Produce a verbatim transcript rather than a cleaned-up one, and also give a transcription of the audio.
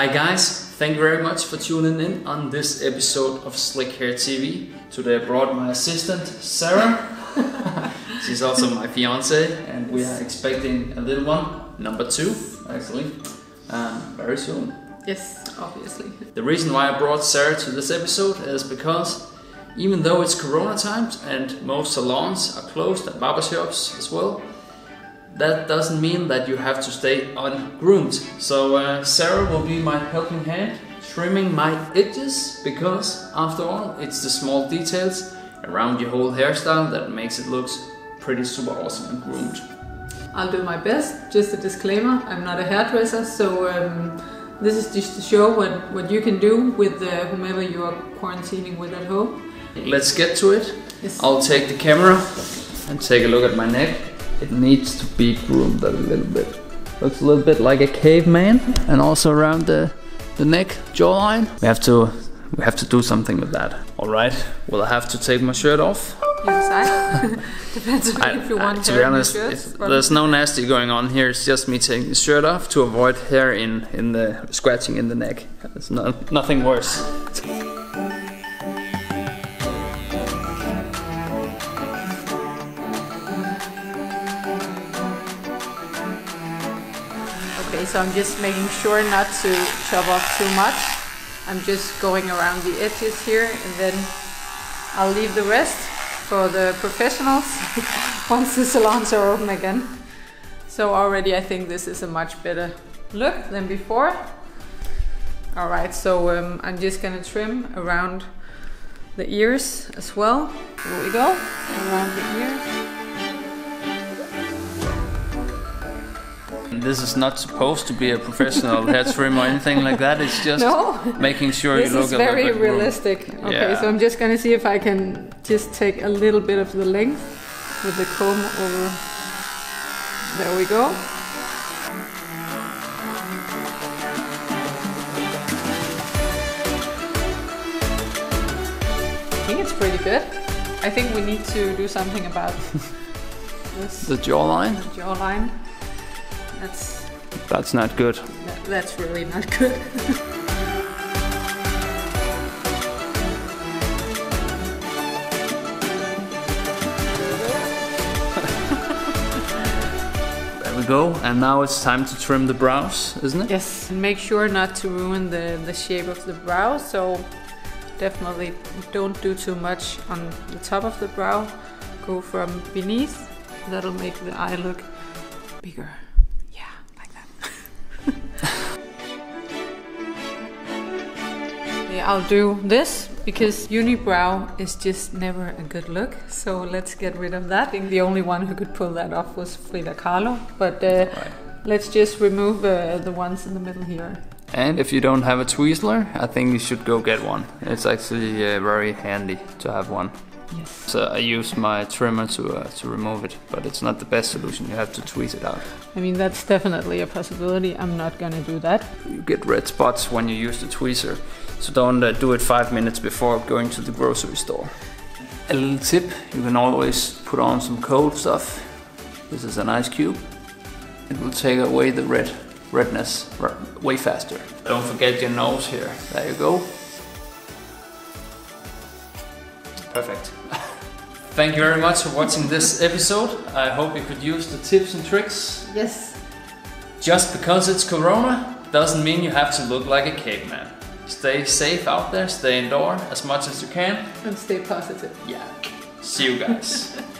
Hi guys, thank you very much for tuning in on this episode of Slick Hair T V. Today I brought my assistant, Sara. She's also my fiance, and we are expecting a little one, number two, actually, um, very soon. Yes, obviously. The reason why I brought Sara to this episode is because even though it's corona times and most salons are closed and barbershops as well, that doesn't mean that you have to stay ungroomed. So uh, Sara will be my helping hand, trimming my edges, because after all, it's the small details around your whole hairstyle that makes it look pretty super awesome and groomed. I'll do my best. Just a disclaimer, I'm not a hairdresser, so um, this is just to show what, what you can do with uh, whomever you are quarantining with at home. Let's get to it. Yes. I'll take the camera and take a look at my neck. It needs to be groomed a little bit. Looks a little bit like a caveman, and also around the, the neck, jawline. We have to we have to do something with that. All right. Will I have to take my shirt off? Yes, I. Depends on I, if you want I, to hair be honest, in the shirt, it, there's no nasty going on here. It's just me taking the shirt off to avoid hair in in the scratching in the neck. It's not nothing worse. So I'm just making sure not to chop off too much. I'm just going around the edges here, and then I'll leave the rest for the professionals once the salons are open again. So already I think this is a much better look than before. All right, so um, I'm just gonna trim around the ears as well. Here we go, around the ears. This is not supposed to be a professional hair trim or anything like that. It's just no. making sure you look a little bit. This is very realistic. Room. Okay, yeah. So I'm just gonna see if I can just take a little bit of the length with the comb over. There we go. I think it's pretty good. I think we need to do something about this. The jawline. The jawline. That's, that's not good. That, that's really not good. There we go. And now it's time to trim the brows, isn't it? Yes. Make sure not to ruin the, the shape of the brow. So definitely don't do too much on the top of the brow. Go from beneath. That'll make the eye look bigger. I'll do this because unibrow is just never a good look, so let's get rid of that. I think the only one who could pull that off was Frida Kahlo, but uh, right. let's just remove uh, the ones in the middle here. And if you don't have a tweezler, I think you should go get one. It's actually uh, very handy to have one. Yes. So I use my trimmer to, uh, to remove it, but it's not the best solution. You have to tweeze it out. I mean, that's definitely a possibility. I'm not gonna do that. You get red spots when you use the tweezer, so don't uh, do it five minutes before going to the grocery store. A little tip, you can always put on some cold stuff. This is an ice cube. It will take away the red redness way faster. Don't forget your nose here. There you go. Perfect. Thank you very much for watching this episode. I hope you could use the tips and tricks. Yes. Just because it's corona doesn't mean you have to look like a caveman. Stay safe out there, stay indoors as much as you can. And stay positive. Yeah. See you guys.